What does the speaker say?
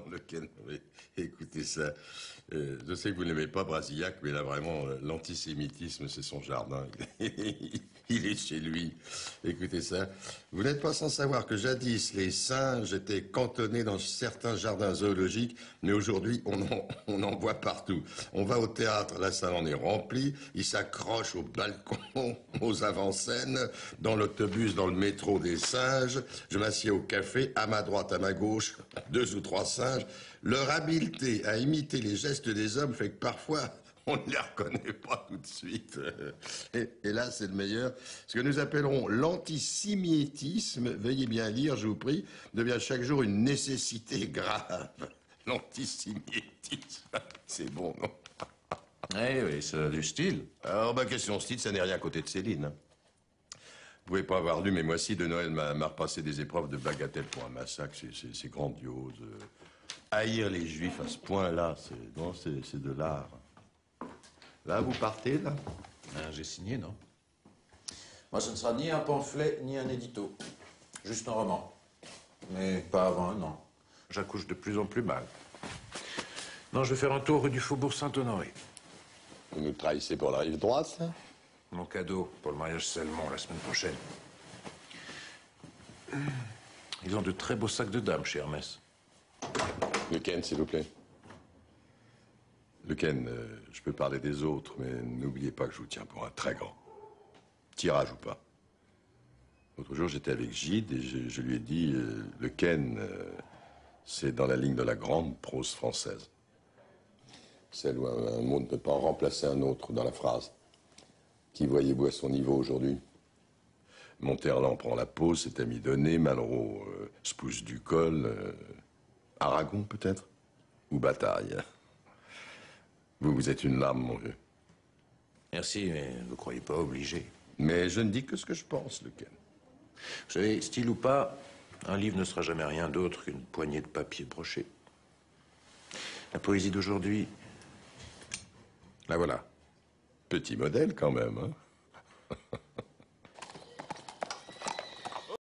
Pardon, Le Quesne. Mais écoutez ça. Je sais que vous n'aimez pas Brasillac, mais là, vraiment, l'antisémitisme, c'est son jardin. Il est chez lui. Écoutez ça. Vous n'êtes pas sans savoir que jadis, les singes étaient cantonnés dans certains jardins zoologiques, mais aujourd'hui, on en voit partout. On va au théâtre, la salle en est remplie, ils s'accrochent aux balcons, aux avant-scènes, dans l'autobus, dans le métro des singes. Je m'assieds au café, à ma droite, à ma gauche, 2 ou 3 singes. Leur habileté à imiter les gestes des hommes fait que parfois, on ne les reconnaît pas tout de suite. Et là, c'est le meilleur. Ce que nous appellerons l'antisémitisme, veuillez bien lire, je vous prie, devient chaque jour une nécessité grave. L'antisémitisme, c'est bon, non? Eh oui, ça a du style. Alors, bah, question style, ça n'est rien à côté de Céline. Vous pouvez pas avoir lu, mais moi, si, Denoël m'a repassé des épreuves de bagatelle pour un massacre, c'est grandiose. Haïr les Juifs à ce point-là, c'est de l'art. Là, vous partez, là? Ah, j'ai signé, non? Moi, ce ne sera ni un pamphlet, ni un édito. Juste un roman. Mais pas avant 1 an. J'accouche de plus en plus mal. Non, je vais faire un tour rue du Faubourg Saint-Honoré. Vous nous trahissez pour la rive droite, ça? Mon cadeau pour le mariage Salmon, la semaine prochaine. Ils ont de très beaux sacs de dames chez Hermès. Le Quesne, s'il vous plaît. Le Quesne, je peux parler des autres, mais n'oubliez pas que je vous tiens pour un très grand. Tirage ou pas. L'autre jour, j'étais avec Gide et je lui ai dit, le Quesne, c'est dans la ligne de la grande prose française. Celle où un mot ne peut pas en remplacer un autre dans la phrase. Qui voyez-vous à son niveau aujourd'hui? Monterland prend la peau, c'est ami donné, Malraux se pousse du col, Aragon peut-être? Ou Bataille? Vous êtes une lame, mon vieux. Merci, mais vous ne croyez pas obligé. Mais je ne dis que ce que je pense, Le Quesne. Vous savez, style ou pas, un livre ne sera jamais rien d'autre qu'une poignée de papier broché. La poésie d'aujourd'hui, la voilà. Petit modèle, quand même, hein?